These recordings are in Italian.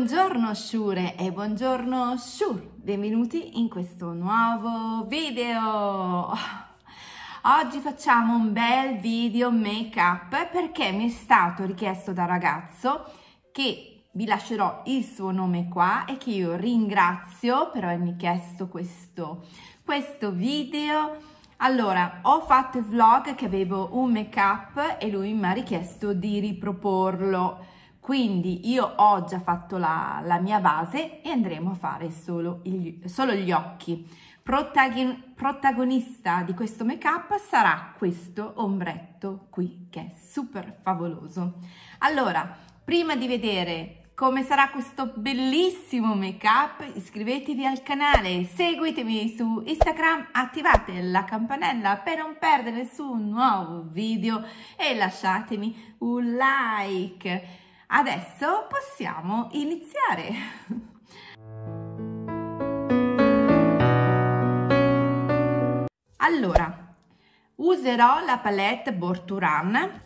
Buongiorno Shure e buongiorno Shure, benvenuti in questo nuovo video. Oggi facciamo un bel video make up perché mi è stato richiesto da ragazzo, che vi lascerò il suo nome qua e che io ringrazio per avermi chiesto questo video. Allora, ho fatto il vlog che avevo un make up e lui mi ha richiesto di riproporlo. Quindi io ho già fatto la mia base e andremo a fare solo gli occhi. Protagonista di questo make-up sarà questo ombretto qui, che è super favoloso. Allora, prima di vedere come sarà questo bellissimo make-up, iscrivetevi al canale, seguitemi su Instagram, attivate la campanella per non perdere nessun nuovo video e lasciatemi un like. Adesso possiamo iniziare! Allora, userò la palette Born to Run.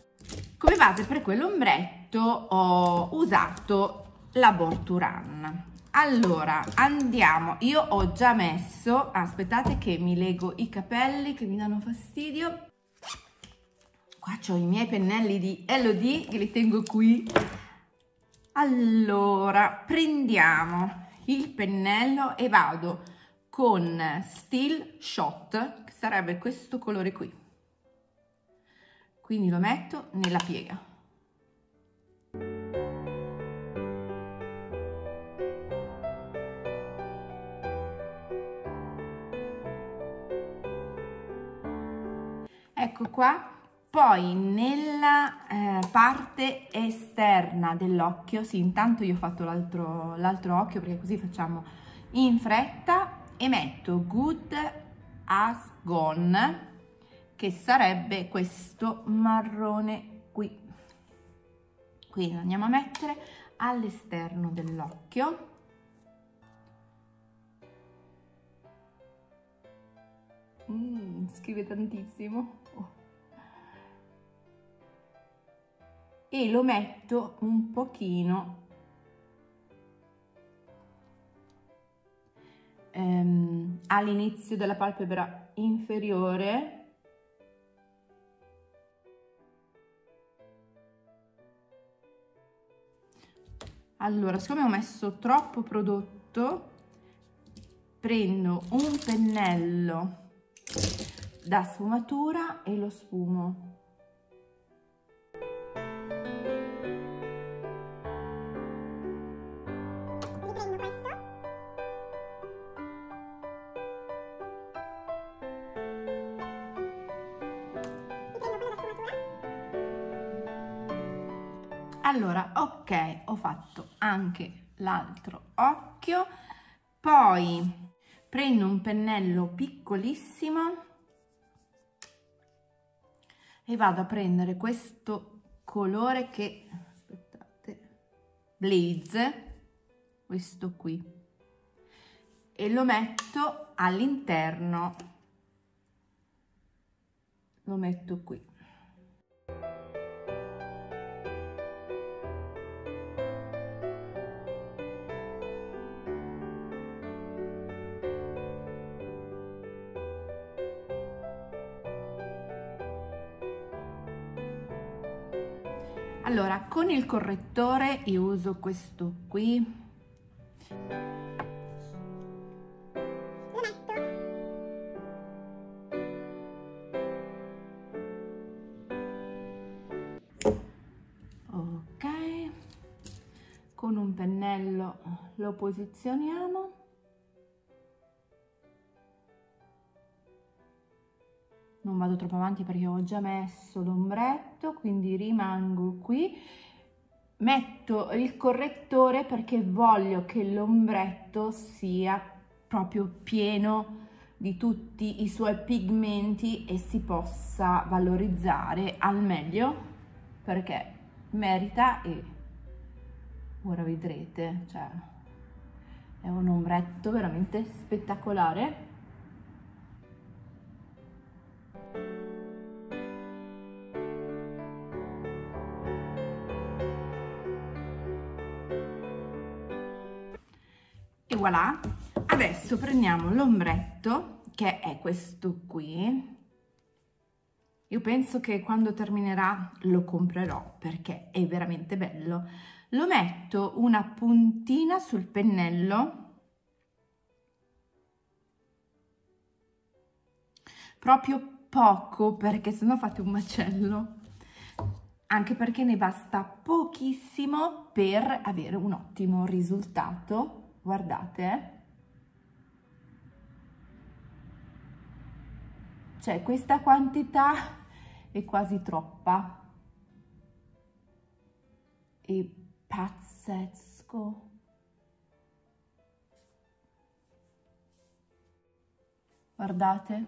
Come base per quell'ombretto ho usato la Born to Run. Allora, andiamo. Io ho già messo... Aspettate che mi lego i capelli che mi danno fastidio. Qua c'ho i miei pennelli di Elodie che li tengo qui. Allora, prendiamo il pennello e vado con Still Shot, che sarebbe questo colore qui. Quindi lo metto nella piega. Ecco qua. Poi nella parte esterna dell'occhio, sì, intanto io ho fatto l'altro occhio perché così facciamo in fretta, e metto Good As Gone, che sarebbe questo marrone qui. Quindi lo andiamo a mettere all'esterno dell'occhio. Scrive tantissimo. Oh. E lo metto un pochino all'inizio della palpebra inferiore, allora siccome ho messo troppo prodotto prendo un pennello da sfumatura e lo sfumo. Allora, ok, ho fatto anche l'altro occhio, poi prendo un pennello piccolissimo e vado a prendere questo colore che, aspettate, Blizz, questo qui, e lo metto all'interno, lo metto qui. Allora, con il correttore io uso questo qui. Ok, con un pennello lo posizioniamo. Non vado troppo avanti perché ho già messo l'ombretto, quindi rimango qui. Metto il correttore perché voglio che l'ombretto sia proprio pieno di tutti i suoi pigmenti e si possa valorizzare al meglio, perché merita, e ora vedrete, cioè è un ombretto veramente spettacolare. voilà. Adesso prendiamo l'ombretto, che è questo qui. Io penso che quando terminerà lo comprerò perché è veramente bello. Lo metto una puntina sul pennello, proprio poco, perché sennò fate un macello, anche perché ne basta pochissimo per avere un ottimo risultato. Guardate, cioè questa quantità è quasi troppa, è pazzesco. Guardate,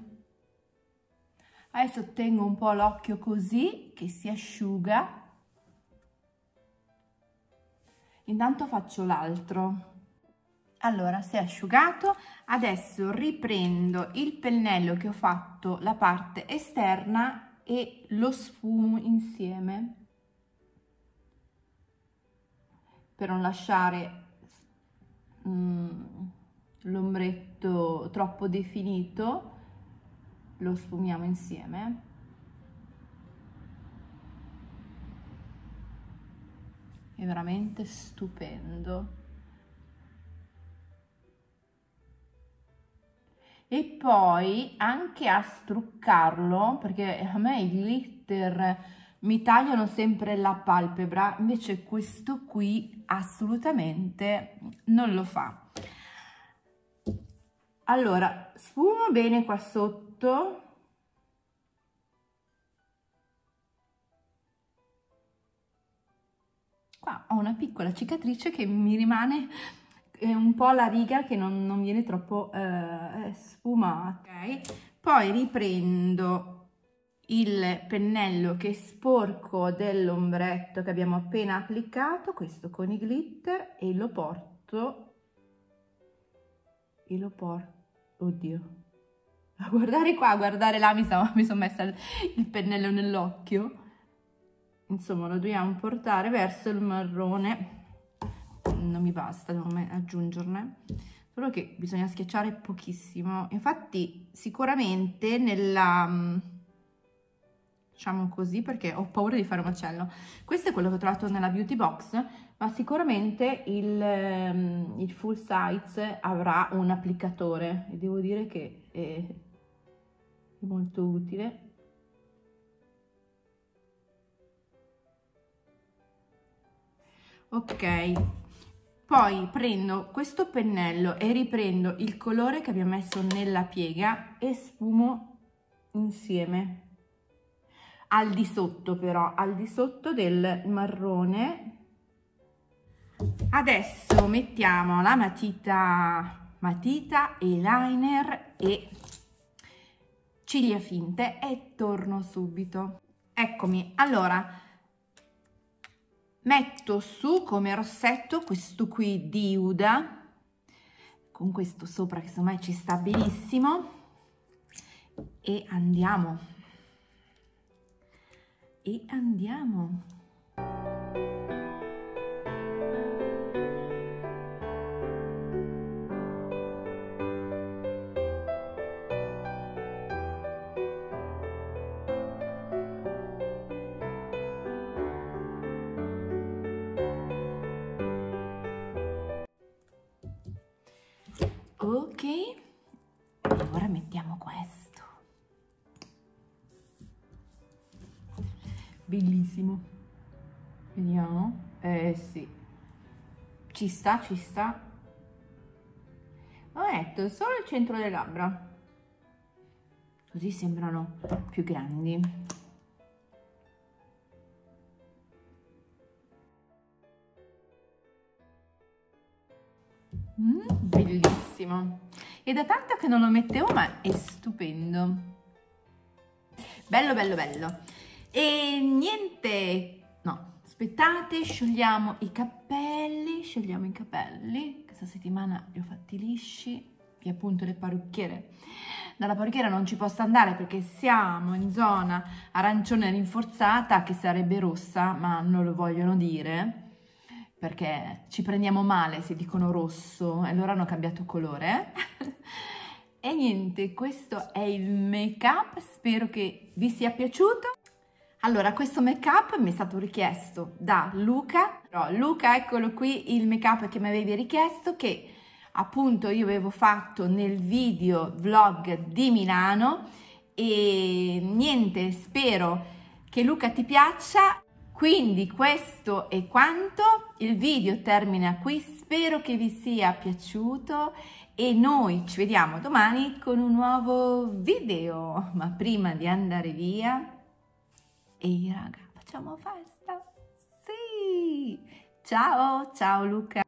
adesso tengo un po' l'occhio così che si asciuga, intanto faccio l'altro. Allora, si è asciugato, adesso riprendo il pennello che ho fatto la parte esterna e lo sfumo insieme per non lasciare l'ombretto troppo definito. Lo sfumiamo insieme. È veramente stupendo. E poi anche a struccarlo, perché a me i glitter mi tagliano sempre la palpebra, invece questo qui assolutamente non lo fa. Allora, sfumo bene qua sotto. Qua ho una piccola cicatrice che mi rimane un po' la riga che non viene troppo sfumata. Okay. Poi riprendo il pennello che è sporco dell'ombretto che abbiamo appena applicato, questo con i glitter, e lo porto oddio, a guardare qua, a guardare là, mi sono messa il pennello nell'occhio. Insomma, lo dobbiamo portare verso il marrone. Non mi basta, devo aggiungerne, solo che bisogna schiacciare pochissimo. Infatti sicuramente nella, diciamo così, perché ho paura di fare un macello. Questo è quello che ho trovato nella beauty box, ma sicuramente il full size avrà un applicatore e devo dire che è molto utile. Ok, poi prendo questo pennello e riprendo il colore che abbiamo messo nella piega e sfumo insieme. Al di sotto però, al di sotto del marrone. Adesso mettiamo la matita, eyeliner e ciglia finte e torno subito. Eccomi, allora metto su come rossetto questo qui di Uda, con questo sopra che secondo me ci sta benissimo, e andiamo. Ok, ora mettiamo questo. Bellissimo, vediamo, sì, ci sta, ho detto solo il centro delle labbra, così sembrano più grandi. Bellissimo, è da tanto che non lo mettevo, ma è stupendo, bello. E niente, no, aspettate, sciogliamo i capelli, questa settimana li ho fatti lisci, e appunto le parrucchiere, dalla parrucchiera non ci posso andare perché siamo in zona arancione rinforzata, che sarebbe rossa, ma non lo vogliono dire, perché ci prendiamo male se dicono rosso e loro hanno cambiato colore. E niente, questo è il make-up, spero che vi sia piaciuto. Allora, questo make-up mi è stato richiesto da Luca. No, Luca, eccolo qui, il make-up che mi avevi richiesto, che appunto io avevo fatto nel video vlog di Milano. E niente, spero che Luca ti piaccia. Quindi questo è quanto, il video termina qui, spero che vi sia piaciuto e noi ci vediamo domani con un nuovo video. Ma prima di andare via, ehi raga, facciamo festa, sì! Ciao, ciao Luca!